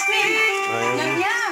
Ice cream. Yum, yum.